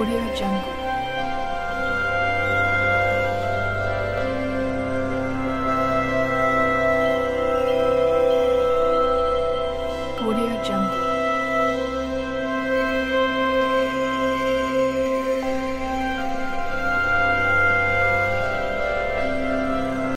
AudioJungle.